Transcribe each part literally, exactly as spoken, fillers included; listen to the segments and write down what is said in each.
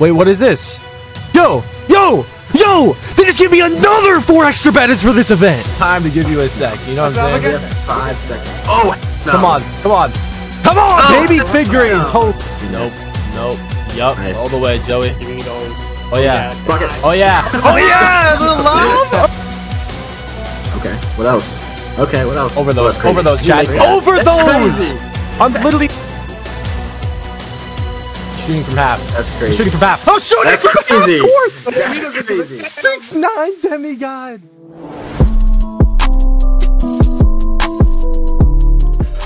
Wait, what is this? Yo, yo, yo! They just give me another four extra batters for this event. Time to give you a sec. You know what I'm saying? Five seconds. Oh, no. Come on, come on, come on, oh, baby! Big greens. Hold. Nope, nope. Yup. Nice. All the way, Joey. Give me those. Oh yeah. Oh yeah. Oh yeah. Little love. Okay. What else? Okay. What else? Over those. Over those, Chad. Over those. I'm literally. Shooting from half. That's crazy. I'm shooting from half. I'm shooting That's from crazy. half court. That's crazy. six nine demigod.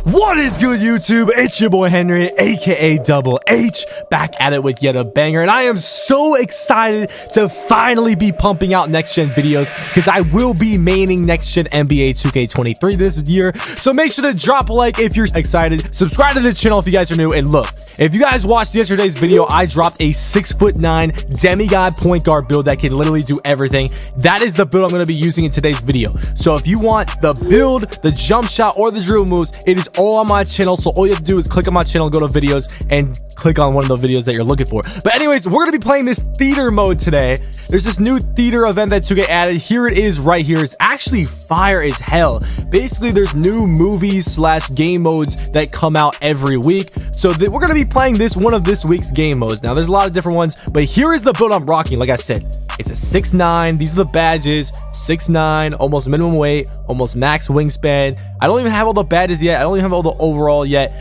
What is good, YouTube? It's your boy Henry, aka Double H, back at it with yet a banger, and I am so excited to finally be pumping out next gen videos because I will be maining next gen N B A two K twenty-three this year. So make sure to drop a like if you're excited, subscribe to the channel if you guys are new, and look, if you guys watched yesterday's video, I dropped a six foot nine demigod point guard build that can literally do everything. That is the build I'm going to be using in today's video. So if you want the build, the jump shot, or the drill moves, it is all on my channel. So all you have to do is click on my channel, go to videos, and click on one of the videos that you're looking for. But anyways, we're gonna be playing this theater mode today. There's this new theater event that two K added. Here it is right here. It's actually fire as hell. Basically, there's new movies slash game modes that come out every week. So that we're gonna be playing this one of this week's game modes. Now there's a lot of different ones, but here is the build I'm rocking. Like I said, it's a six nine. These are the badges. six nine, almost minimum weight, almost max wingspan. I don't even have all the badges yet. I don't even have all the overall yet.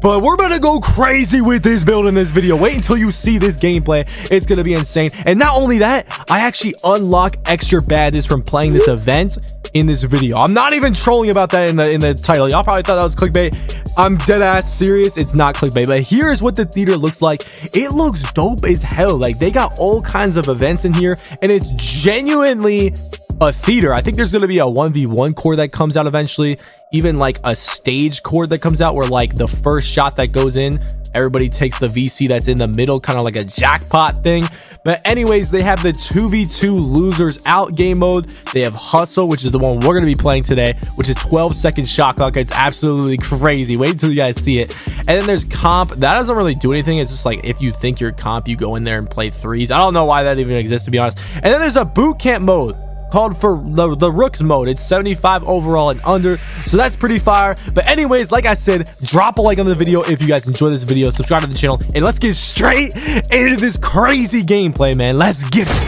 But we're gonna go crazy with this build in this video. Wait until you see this gameplay. It's gonna be insane. And not only that, I actually unlock extra badges from playing this event in this video. I'm not even trolling about that in the in the title. Y'all probably thought that was clickbait. I'm dead ass serious. It's not clickbait. But here's what the theater looks like. It looks dope as hell. Like, they got all kinds of events in here, and it's genuinely a theater. I think there's gonna be a one v one core that comes out eventually, even like a stage core that comes out where like the first shot that goes in, everybody takes the V C that's in the middle, kind of like a jackpot thing. But anyways, they have the two v two losers out game mode. They have hustle, which is the one we're going to be playing today, which is twelve second shot clock. It's absolutely crazy. Wait until you guys see it. And then there's comp. That doesn't really do anything. It's just like, if you think you're comp, you go in there and play threes. I don't know why that even exists, to be honest. And then there's a boot camp mode called for the, the rooks mode. It's seventy-five overall and under, so that's pretty fire. But anyways, like I said, drop a like on the video if you guys enjoy this video, subscribe to the channel, and let's get straight into this crazy gameplay, man. Let's get it.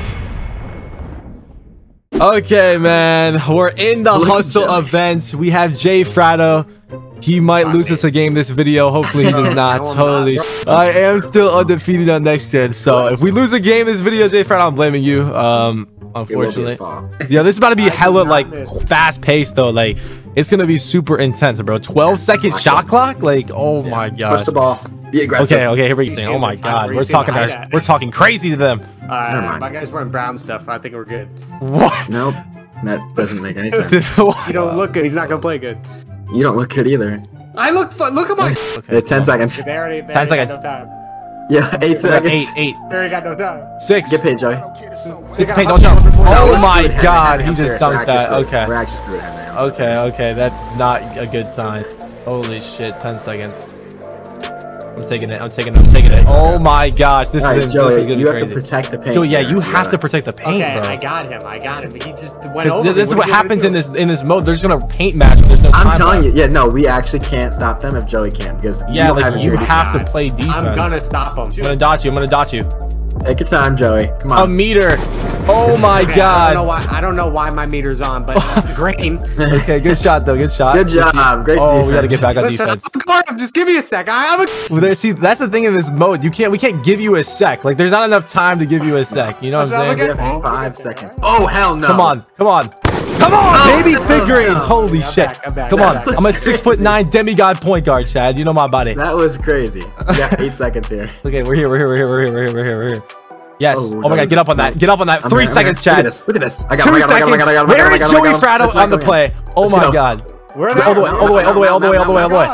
Okay, man, we're in the hustle event. We have Jay Fratto. He might Not lose me. us a game this video. Hopefully he does not. Holy not. I am still undefeated on next gen. So if we lose a game this video, Jay Fratto, I'm blaming you. Um, unfortunately. Yeah, this is about to be hella like fast paced though. Like, it's gonna be super intense, bro. twelve second shot clock? Like, oh yeah. my god. Push the ball. Be aggressive. Okay, okay, here we go. Oh my god. We're talking our, we're talking crazy to them. Uh, my guys wearing brown stuff. I think we're good. What? Nope. That doesn't make any sense. You don't look good. He's not gonna play good. You don't look good either. I look fun. Look at my. Okay, ten seconds. They already, they ten seconds. No time. Yeah, eight seconds. Eight, eight. They already got no time. Six. Get paid, Joey. Get paid, don't jump. Oh my god, he just dunked that. Okay. We're actually screwed, Henry. Okay, okay, that's not a good sign. Holy shit, ten seconds. I'm taking it. I'm taking it. I'm taking it. Oh my gosh, this is this is gonna be crazy. You have to protect the paint. Joey, yeah, you have to protect the paint, bro. Okay, I got him. I got him. He just went over. This is what happens in this in this mode. They're just gonna paint match. There's no time. I'm telling you. Yeah, no, we actually can't stop them if Joey can, because yeah, like you have to play defense. I'm gonna stop him. I'm gonna dot you. I'm gonna dot you. Take your time, Joey. Come on. A meter. Oh my god. I don't know why. I don't know why my meter's on, but green. Okay, good shot though. Good shot. Good job. Great defense. Oh, we gotta get back on defense. Just give me a sec. I'm a. See, that's the thing in this mode. You can't. We can't give you a sec. Like, there's not enough time to give you a sec. You know what I'm saying? Oh, five seconds. Oh hell no! Come on! Come on! Come on, oh, baby! Big greens! No. Holy yeah, shit! Back, I'm back, Come I'm on! Back. I'm a six foot nine demigod point guard, Chad. You know my body. That was crazy. Yeah, eight seconds here. Okay, we're here. We're here. We're here. We're here. We're here. We're here. We're here. Yes. Oh, oh my god, get up on that. Get up on that. I'm Three here, seconds, Chad. Look at this. Look at this. I got Two seconds. Where is Joey Fratto on the play? Oh my god. We're all the way, all the way, all the way, all the way, all the way, all the way.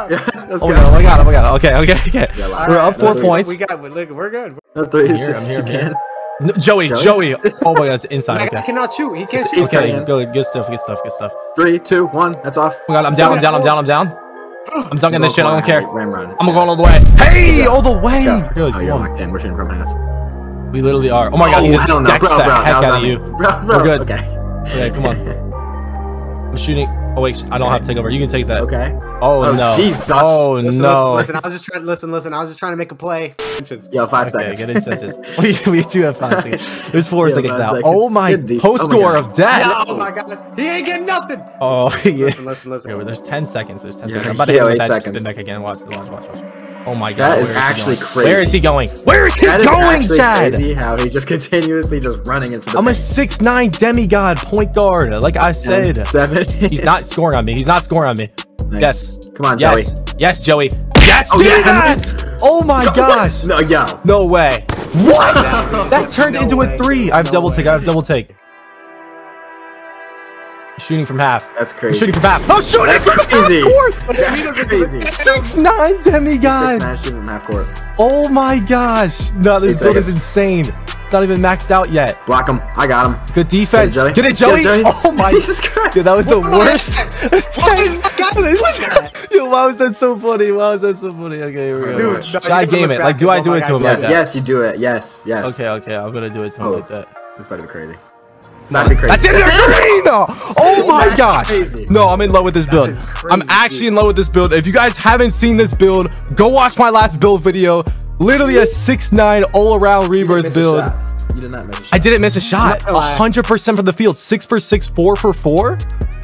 Oh my god, oh my god. Okay, okay, okay. We're up four points. We got, look, we're good. I'm here, I'm here, man. No, Joey, Joey, Joey. Oh my god, it's inside. I, okay. I cannot shoot. He can't shoot. Okay, good, good stuff, good stuff, good stuff. Three, two, one, that's off. Oh my god, I'm down, I'm down, I'm down, I'm down. I'm dunking this shit, I don't care. I'm going all the way. Hey, all the way. Good. Oh, you're locked in. We're shooting from half. We literally are. Oh my god, he just no, decks no, bro, the bro, heck out of me. you. Bro, bro. We're good. Okay. Okay, come on. I'm shooting. Oh wait, I don't okay. have to take over. You can take that. Okay. Oh, oh no. Jesus. Oh listen, no. Listen, listen, I was just trying to listen, listen. I was just trying to make a play. Yo, five okay, seconds. Get intentions. we, we do have five seconds. There's four yeah, seconds now. Seconds. Oh my post score oh of death. No, oh my god. He ain't getting nothing. Oh yeah. Listen, listen, listen. Okay, well, there's ten seconds. There's ten yeah. seconds. I'm about to hit that spin deck again. Watch the watch, watch, watch. Oh my god. That is actually crazy. Where is he going? Where is he going, Chad? That is crazy how he just continuously just running into the I'm a six nine demigod point guard. Like I said. Seven. He's not scoring on me. He's not scoring on me. Nice. Yes. Come on, yes. Joey. Yes, Joey. Yes, oh, do yeah, that! Oh my no, gosh. No, yo. No way. What? That turned no into way. a three. I have no double way. take. I have double take. Shooting from half. That's crazy. I'm shooting from half. I'm shooting That's from crazy. half court. That's crazy. six nine demigod. six nine shooting from half court. Oh my gosh. No, this build is insane. It's not even maxed out yet. Block him. I got him. Good defense. Get it, Joey. Get it, Joey. Oh my. Jesus Christ. Dude, that was what the worst. That? Yo, why was that so funny? Why was that so funny? Okay, here we go. Dude, should I game it? Like, do I do it to him like that? Yes, you do it. Yes, yes. Okay, okay. I'm going to do it to him like that. It's about to be crazy. That'd be crazy. That's in there. Oh my gosh. Crazy. No, I'm in love with this build. I'm actually in love with this build. If you guys haven't seen this build, go watch my last build video. Literally a six nine all-around rebirth build. You did not miss a shot. I didn't miss a shot. one hundred percent from the field. six for six, four for four.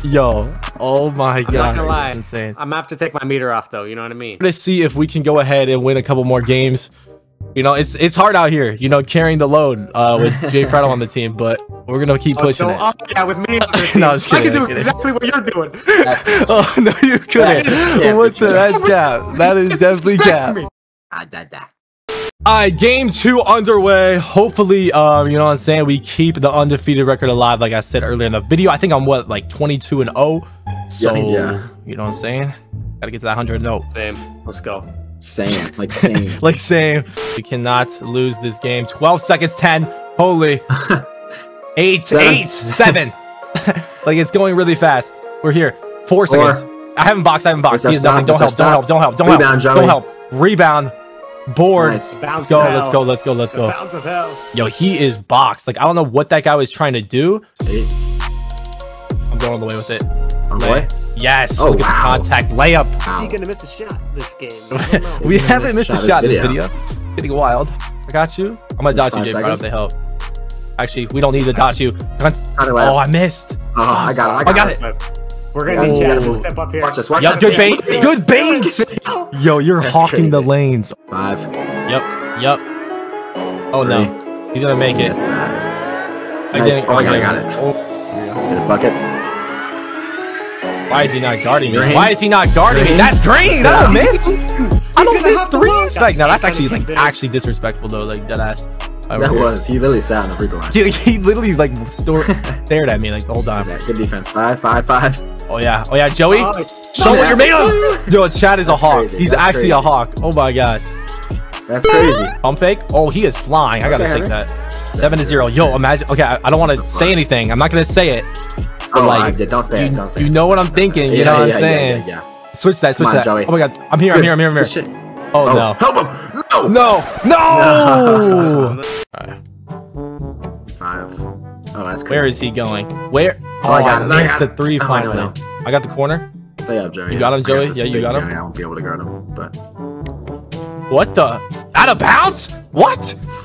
Yo. Oh my gosh. I'm not gonna lie. Insane. I'm going to have to take my meter off, though. You know what I mean? Let's see if we can go ahead and win a couple more games. You know, it's it's hard out here, you know, carrying the load uh, with Jay Fratto on the team, but we're going to keep pushing oh, so, it. Oh, yeah, with me. No, I'm just kidding, I can do exactly what you're doing. Oh, no, you couldn't. That what the? That's cap. That is definitely cap. All right, game two underway. Hopefully, um, you know what I'm saying, we keep the undefeated record alive, like I said earlier in the video. I think I'm, what, like twenty-two and oh? So, yeah, yeah. You know what I'm saying? Got to get to that one hundred and oh. Same. Let's go. Same, like same. Like same. We cannot lose this game. twelve seconds, ten. Holy. eight, seven. eight, seven. Like it's going really fast. We're here. Four, Four. seconds. I haven't boxed, I haven't boxed. He is nothing. Don't help, don't help, don't help, don't help, don't help. Rebound, Joey. Don't help. Rebound. Board. Nice. Let's go, let's go, let's go, let's go. Bounce of hell. Yo, he is boxed. Like I don't know what that guy was trying to do. Eight. I'm going all the way with it. Lay. Yes, oh, look wow. at the contact layup. Wow. Is he gonna miss a shot this game? We haven't miss missed a shot this video. this video. Getting wild. I got you. I'm gonna dodge you, Jay. Right up the help. Actually, we don't need to dodge you. Oh, I missed. Oh, I got it. I got, I got it. it. We're gonna need Chad to step up here. Watch this. Watch yep, good bait. Good bait. Yo, you're That's hawking crazy. the lanes. Five. Yep. Yep. Oh Three. no, he's gonna make oh, it. That. Nice. Oh, I got, I got it. Oh. Get a bucket. Why is he not guarding me? Green. Why is he not guarding green. me? That's green. I don't miss. I don't miss threes. Like, no, that's actually like actually disrespectful though. Like that ass. That here. was. He literally sat on the free throw line. He, he literally like stared at me like the whole time. Okay, good defense. Five, five, five. Oh yeah. Oh yeah, Joey. Oh, Show yeah. what you're made of. Yo, Chad is that's a hawk. Crazy. He's that's actually crazy. a hawk. Oh my gosh. That's crazy. Pump fake. Oh, he is flying. I gotta okay, take that. that. Seven to zero. Yo, imagine. Okay, I, I don't want to say anything. I'm not gonna say it. But oh, like, don't say you, it, don't say you it. know what I'm thinking, yeah, you know yeah, what I'm saying? Yeah, yeah, yeah. Switch that, switch on, that. Joey. Oh my god, I'm here, I'm here, I'm here, I'm here. Oh, oh no. Help him! No! No! No! no. Right. Five. Oh, that's crazy. Where is he going? Where? Oh, oh I got it. I missed the three oh, finally. I, I got the corner. Stay up, Joey. You got him, Joey? Got yeah, you got him? I won't be able to guard him, but... What the? Out of bounds? What?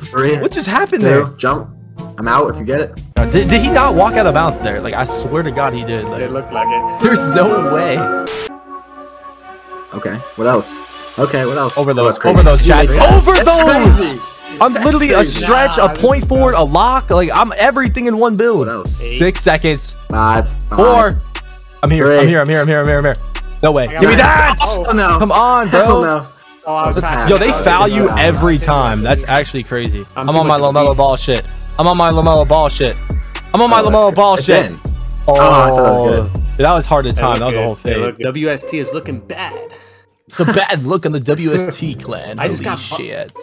Three. What just happened two, there? Jump. I'm out if you get it. Did, did he not walk out of bounds there? Like, I swear to God he did. Like, it looked like it. There's no way. Okay, what else? Okay, what else? Over those, oh, over those, Chad. Over that's those! Crazy. I'm that's literally crazy. a stretch, nah, a point forward, a lock. Like, I'm everything in one build. What else? Eight. Six seconds. Five. five Four. I'm here, three. I'm here, I'm here, I'm here, I'm here, I'm here. No way. Give me that! Oh, no. Come on, bro. Oh, no. Oh, Yo, they foul you every time. That's actually crazy. I'm, I'm on my LaMelo Ball shit. I'm on my LaMelo Ball shit. I'm on my oh, LaMelo Ball it's shit. In. Oh, oh I thought that was good. Dude, that was hard to time. That was good. a whole fade. W S T is looking bad. It's a bad look on the W S T clan. I just Holy got shit.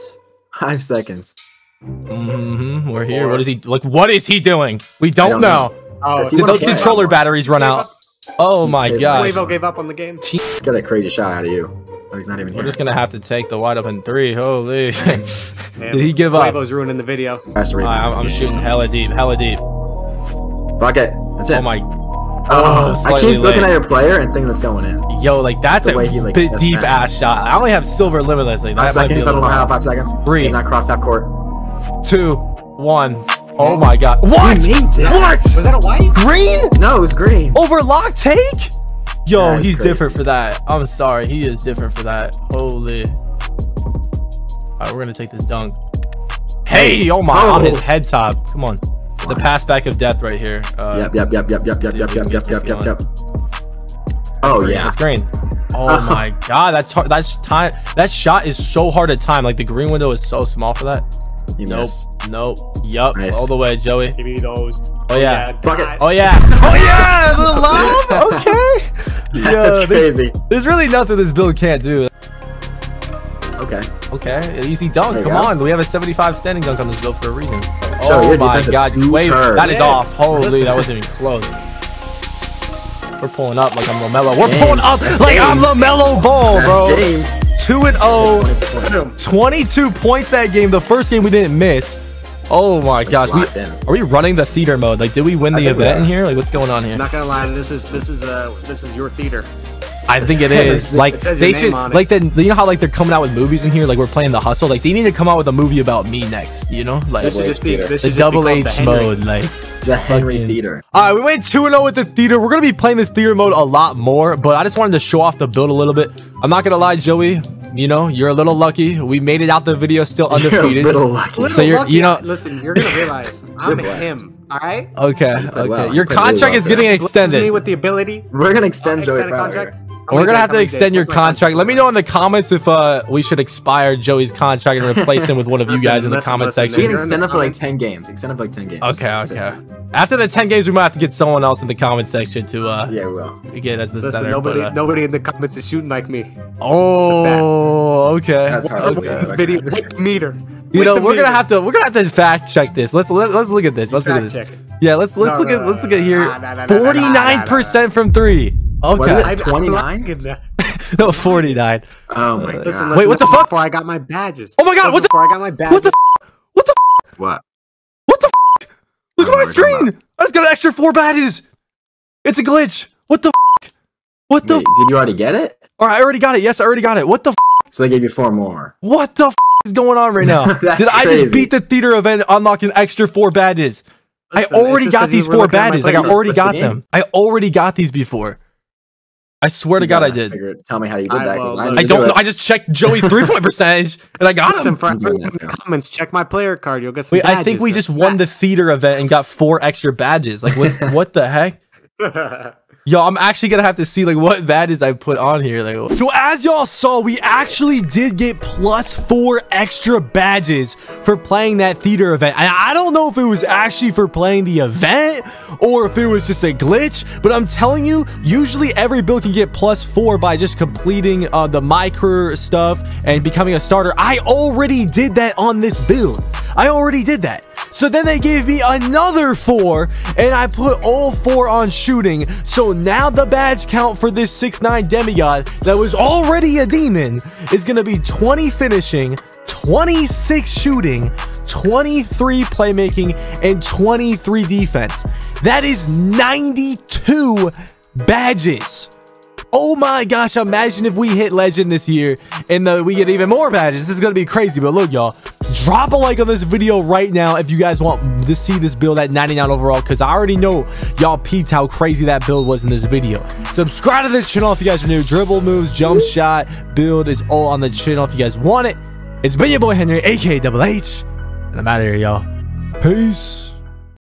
Five seconds. Mm-hmm. We're here. Four. What is he like? What is he doing? We don't, don't know. know. Oh, Did those controller batteries run out? Oh my god. Wavo gave up on the game. Got a crazy shot out of you. Oh, he's not even We're here. We're just gonna have to take the wide open three. Holy! Did he give up? Quavo's ruining the video. Right, I'm, I'm shooting hella deep, hella deep. Fuck it. That's it. Oh my. Oh, oh I keep looking late. at your player and thinking it's going in. Yo, like that's the a way he, like, bit deep bad. ass shot. I only have silver limitless. Like, that five seconds. I don't know how. Five seconds. Three. Not cross half court. Two, one. Oh my god. What? What? Was that a white? Green? No, it was green. Over lock take? Yo, yeah, he's crazy. different for that. I'm sorry. He is different for that. Holy. All right, we're going to take this dunk. Hey, oh my. Oh. On his head top. Come on. The pass back of death right here. Uh, yep, yep, yep, yep, yep, yep, yep, yep, yep, yep, yep, yep. Oh, yeah. It's green. Oh my god. That's hard. That's time. That shot is so hard to time. Like, the green window is so small for that. You nope. Missed. Nope. Yup. Nice. All the way, Joey. Give me those. Oh yeah. Fuck it. Oh yeah. Oh yeah. The love. Okay. Yeah, Yo, that's there's, crazy. There's really nothing this build can't do. Okay. Okay. Easy dunk. Come go. on. We have a seventy-five standing dunk on this build for a reason. Oh Joey, my god. Wait, that is yeah. off. Holy, Listen. that wasn't even close. We're pulling up like I'm LaMelo. We're Dang. pulling up that's like game. I'm LaMelo Ball, bro. Game. two and oh, twenty-two points that game. The first game we didn't miss. Oh my gosh, we, are we running the theater mode? Like, did we win the event in here? Like, what's going on here? I'm not gonna lie, this is this is uh this is your theater. I think it is. Like, they should, like, then you know how like they're coming out with movies in here. Like, we're playing The Hustle. Like, they need to come out with a movie about me next. You know, like the double H mode, like. The Henry fucking. Theater. All right, we went two and oh with the theater. We're going to be playing this theater mode a lot more, but I just wanted to show off the build a little bit. I'm not going to lie, Joey. You know, you're a little lucky. We made it out the video still undefeated. You're a little lucky. So you're, you know. Listen, you're going to realize I'm him. All right. Okay. Okay. Well, your contract is getting extended. Me with the ability. We're going to extend Joey's contract. We're going to have to extend your contract. Let me know in the comments if uh we should expire Joey's contract and replace him with one of you guys in the comment section. We can extend it for like ten games. Extend it for like ten games. Okay, okay. After the ten games, we might have to get someone else in the comment section to uh yeah, we will. get as the Listen, center. Nobody, but, uh, nobody in the comments is shooting like me. Oh, okay. That's hard. Okay. Video meter. You know, we're gonna have to we're gonna have to fact check this. Let's let, let's look at this. Let's fact look at this. Yeah, let's let's no, look no, at no, let's no, look no, at here. forty-nine percent from three. Okay, twenty-nine. No, forty-nine. Oh my god. Listen, listen, Wait, what the fuck? Before I got my badges. Oh my god, what the? Before I got my badges. What the? What the? What? What the? Look at my screen. I just got an extra four badges. It's a glitch. What the? What the? Wait, did you already get it? All right, I already got it. Yes, I already got it. What the? So they gave you four more. What the is going on right now? Did I crazy. just beat the theater event, unlocking extra four badges? Listen, I already got these four badges. Like, I already got the them. I already got these before. I swear to God, I did. Figured, tell me how you did I that. I, I don't do know. I just checked Joey's three-point percentage, and I got him. Front, in the comments, check my player card. You'll get some Wait, badges. I think we just won the theater event and got four extra badges. Like, what? What the heck? Yo, I'm actually gonna have to see like what badges I put on here. Like, so as y'all saw, we actually did get plus four extra badges for playing that theater event. And I don't know if it was actually for playing the event or if it was just a glitch, but I'm telling you, usually every build can get plus four by just completing uh, the My Career stuff and becoming a starter. I already did that on this build. I already did that. So then they gave me another four, and I put all four on shooting. So now the badge count for this six nine demigod that was already a demon is going to be twenty finishing, twenty-six shooting, twenty-three playmaking, and twenty-three defense. That is ninety-two badges. Oh my gosh, imagine if we hit legend this year and uh, we get even more badges. This is going to be crazy, but look, y'all. Drop a like on this video right now if you guys want to see this build at ninety-nine overall, because I already know y'all peeped how crazy that build was in this video. Subscribe to this channel if you guys are new. Dribble moves, jump shot, build is all on the channel if you guys want it. It's been your boy Henry, a k a Double H, and I'm out of here, y'all. Peace.